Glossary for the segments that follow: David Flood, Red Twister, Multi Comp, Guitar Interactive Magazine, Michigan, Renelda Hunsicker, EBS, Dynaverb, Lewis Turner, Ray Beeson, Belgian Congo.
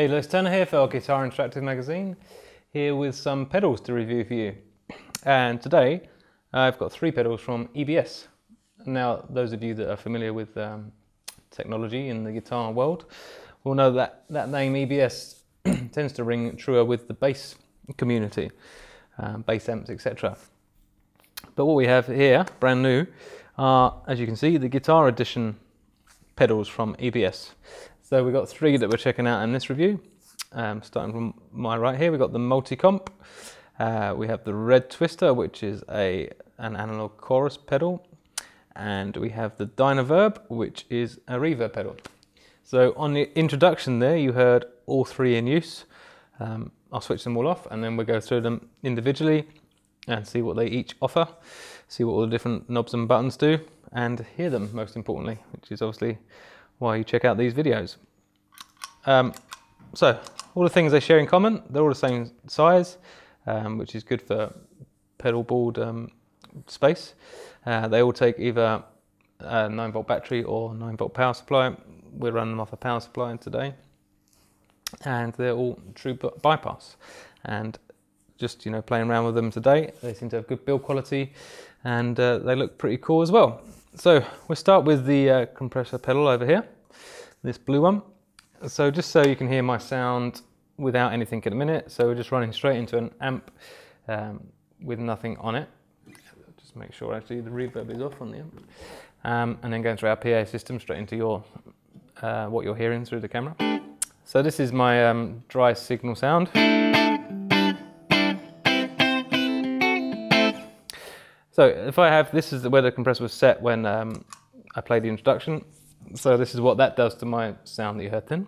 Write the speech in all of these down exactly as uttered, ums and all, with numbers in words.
Hey, Lewis Turner here for our Guitar Interactive Magazine, here with some pedals to review for you. And today I've got three pedals from E B S. Now, those of you that are familiar with um, technology in the guitar world will know that that name E B S tends to ring truer with the bass community, um, bass amps, et cetera. But what we have here, brand new, are, as you can see, the Guitar Edition pedals from E B S. So we've got three that we're checking out in this review. Um, starting from my right here, we've got the Multi Comp. Uh, we have the Red Twister, which is a an analog chorus pedal, and we have the Dynaverb, which is a reverb pedal. So on the introduction there, you heard all three in use. Um, I'll switch them all off, and then we'll go through them individually and see what they each offer, see what all the different knobs and buttons do, and hear them, most importantly, which is obviously while you check out these videos. Um, so all the things they share in common, they're all the same size, um, which is good for pedal board um, space. Uh, they all take either a nine volt battery or nine volt power supply. We're running them off a power supply today. And they're all true bypass. And just, you know, playing around with them today, they seem to have good build quality, and uh, they look pretty cool as well. So we'll start with the uh, compressor pedal over here, this blue one. So just so you can hear my sound without anything in a minute, so we're just running straight into an amp um, with nothing on it. Just make sure actually the reverb is off on the amp. Um, and then going through our P A system straight into your uh, what you're hearing through the camera. So this is my um, dry signal sound. So if I have, this is where the compressor was set when um, I played the introduction. So this is what that does to my sound that you heard then.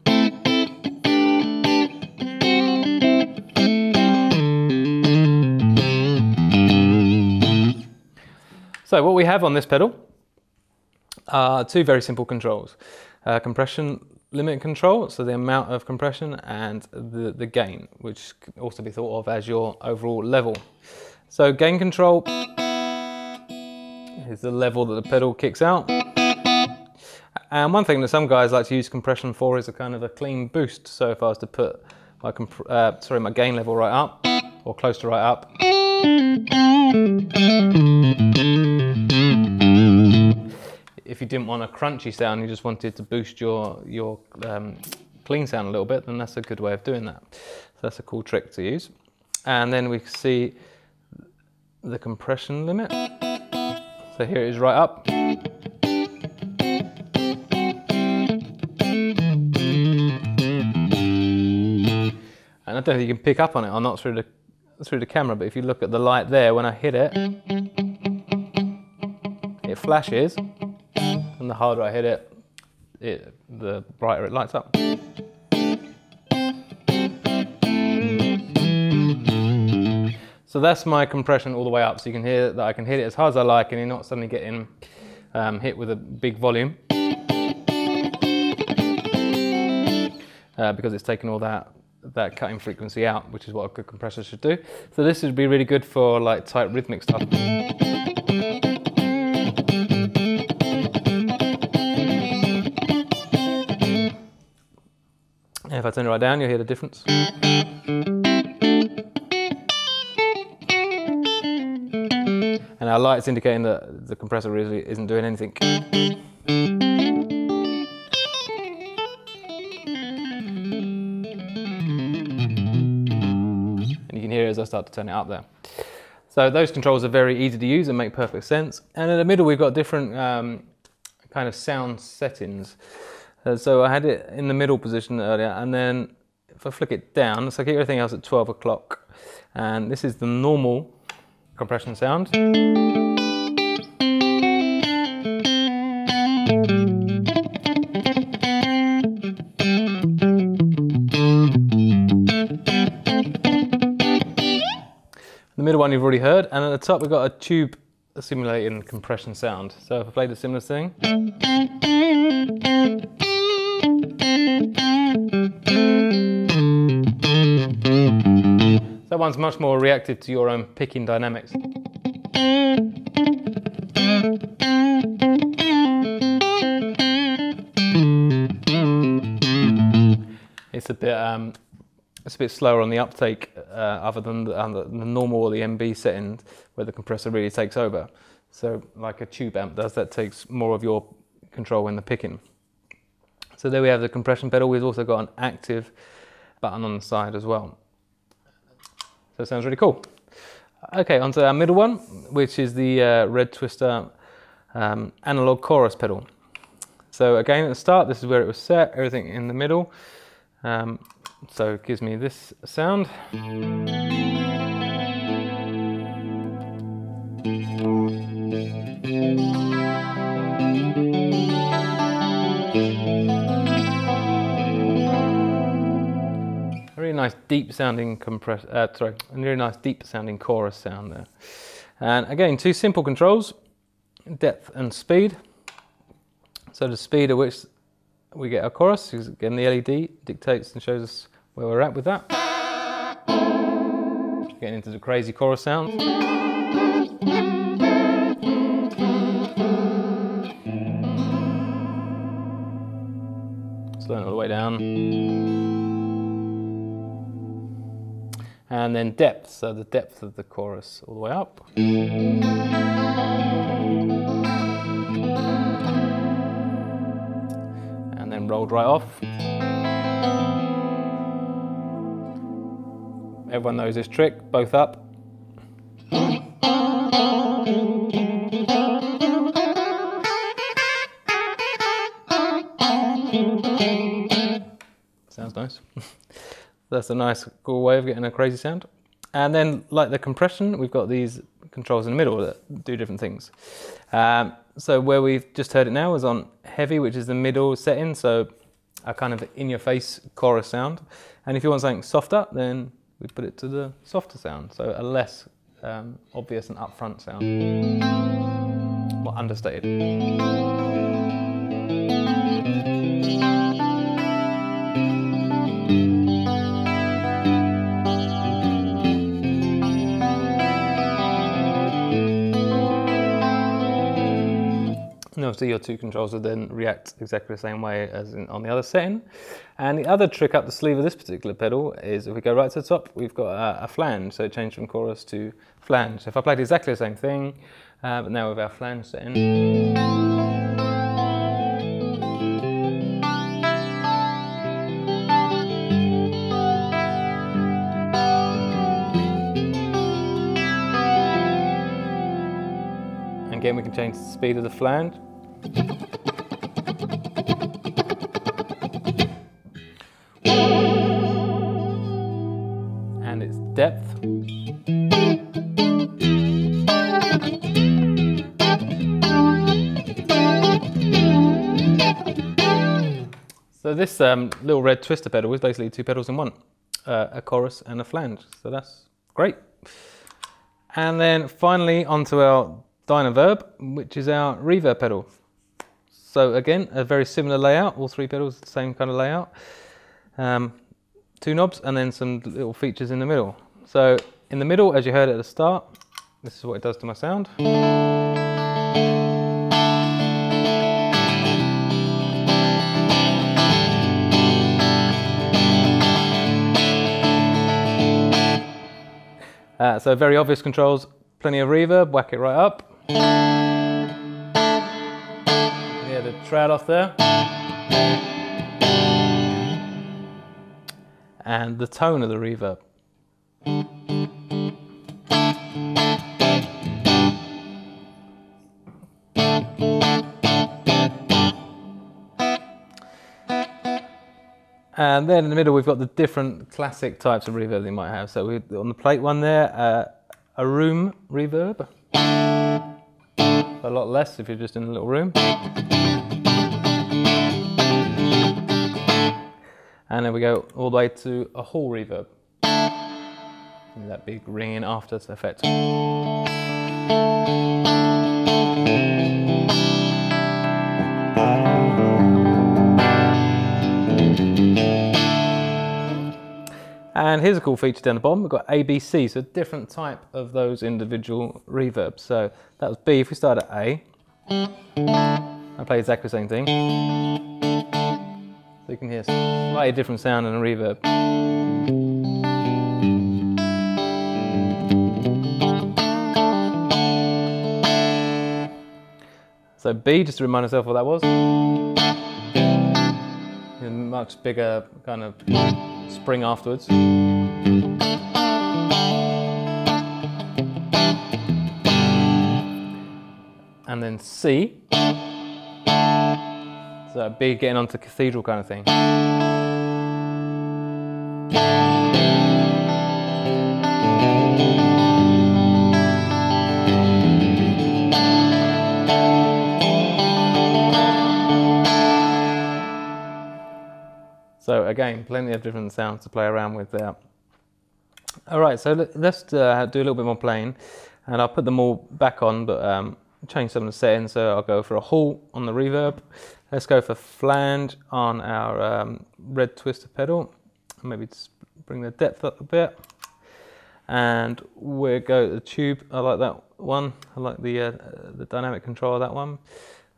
So what we have on this pedal are two very simple controls. Uh, compression limit control, so the amount of compression, and the, the gain, which can also be thought of as your overall level. So gain control is the level that the pedal kicks out. And one thing that some guys like to use compression for is a kind of a clean boost. So if I was to put my comp uh, sorry my gain level right up, or close to right up, if you didn't want a crunchy sound, you just wanted to boost your your um, clean sound a little bit, then that's a good way of doing that. So that's a cool trick to use. And then we can see the compression limit. So here it is right up. And I don't know if you can pick up on it or not through the through the camera, but if you look at the light there, when I hit it, it flashes, and the harder I hit it, it the brighter it lights up. So that's my compression all the way up, so you can hear that I can hit it as hard as I like and you're not suddenly getting um, hit with a big volume, uh, because it's taken all that that cutting frequency out, which is what a good compressor should do. So this would be really good for like tight rhythmic stuff. And if I turn it right down, you'll hear the difference. And our light's indicating that the compressor really isn't doing anything. And you can hear it as I start to turn it up there. So those controls are very easy to use and make perfect sense. And in the middle we've got different um, kind of sound settings. Uh, so I had it in the middle position earlier, and then if I flick it down, so I keep everything else at twelve o'clock. And this is the normal compression sound. The middle one you've already heard, and at the top we've got a tube simulating compression sound. So if I played a similar thing, that one's much more reactive to your own picking dynamics. It it's a bit um, it's a bit slower on the uptake, uh, other than the, uh, the normal or the M B setting where the compressor really takes over. So like a tube amp does, that takes more of your control when the picking. So there we have the compression pedal. We've also got an active button on the side as well. So it sounds really cool. Okay, onto our middle one, which is the uh, Red Twister um, analog chorus pedal. So again, at the start, this is where it was set, everything in the middle. Um, so it gives me this sound. A really nice deep sounding compress uh, sorry, a really nice deep sounding chorus sound there. And again, two simple controls, depth and speed. So the speed at which we get our chorus, is again the L E D dictates and shows us where we're at with that. Getting into the crazy chorus sound. Slowing all the way down. And then depth, so the depth of the chorus all the way up. Rolled right off. Everyone knows this trick, both up. Sounds nice. That's a nice cool way of getting a crazy sound. And then like the compression, we've got these controls in the middle that do different things. Um, so where we've just heard it now is on heavy, which is the middle setting, so a kind of in-your-face chorus sound. And if you want something softer, then we put it to the softer sound, so a less um, obvious and upfront sound, more understated. So your two controls would then react exactly the same way as in, on the other setting. And the other trick up the sleeve of this particular pedal is if we go right to the top, we've got a, a flange, so it changed from chorus to flange. So if I played exactly the same thing, uh, but now with our flange setting. And again, we can change the speed of the flange. And its depth. So this um, little Red Twister pedal is basically two pedals in one, uh, a chorus and a flange, so that's great. And then finally onto our Dynaverb, which is our reverb pedal. So again, a very similar layout, all three pedals, the same kind of layout. Um, two knobs and then some little features in the middle. So in the middle, as you heard at the start, this is what it does to my sound. Uh, so very obvious controls, plenty of reverb, whack it right up. The trad off there, and the tone of the reverb. And then in the middle we've got the different classic types of reverb they might have. So we, on the plate one there, uh, a room reverb, a lot less if you're just in a little room. And then we go all the way to a hall reverb. And that big ringing after effect. And here's a cool feature down the bottom. We've got A B C, so a different type of those individual reverbs. So that was B. If we start at A, I play exactly the same thing. you can hear a slightly different sound and a reverb. So B, just to remind myself what that was. A much bigger kind of spring afterwards. And then C. So that'd be getting onto cathedral kind of thing. So again, plenty of different sounds to play around with there. All right, so let's uh, do a little bit more playing, and I'll put them all back on, but um, change some of the settings. So I'll go for a hall on the reverb. Let's go for flange on our um, Red Twister pedal. Maybe just bring the depth up a bit. And we'll go to the tube. I like that one. I like the uh, the dynamic control of that one.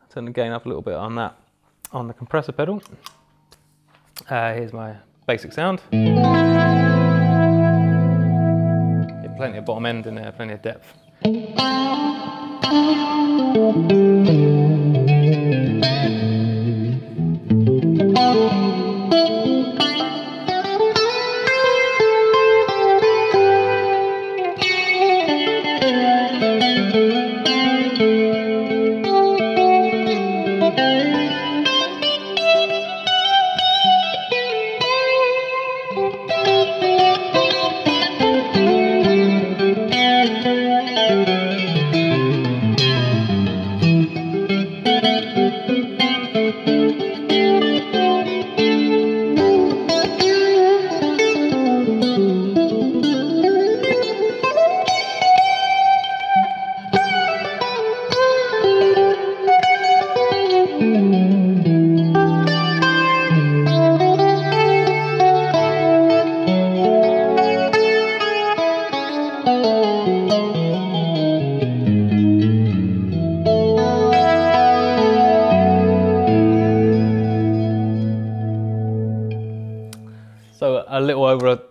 I'll turn the gain up a little bit on that, on the compressor pedal. Uh, here's my basic sound. Get plenty of bottom end in there, plenty of depth.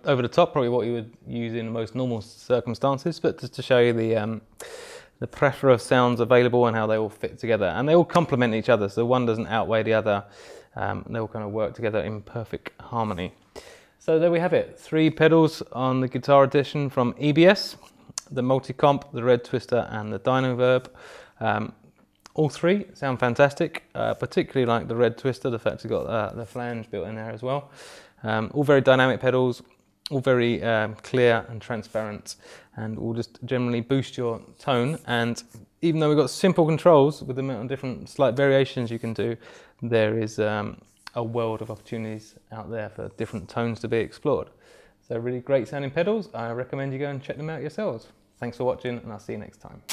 Over the top, probably what you would use in most normal circumstances, but just to show you the um, the plethora of sounds available and how they all fit together, and they all complement each other, so one doesn't outweigh the other. Um, they all kind of work together in perfect harmony. So there we have it. Three pedals on the guitar edition from E B S: the Multi Comp, the Red Twister, and the Dynaverb. Um, all three sound fantastic. Uh, particularly like the Red Twister, the fact it's got uh, the flange built in there as well. Um, all very dynamic pedals. All very um, clear and transparent, and will just generally boost your tone. And even though we've got simple controls with the amount of different slight variations you can do, there is um, a world of opportunities out there for different tones to be explored. So really great sounding pedals. I recommend you go and check them out yourselves. Thanks for watching, and I'll see you next time.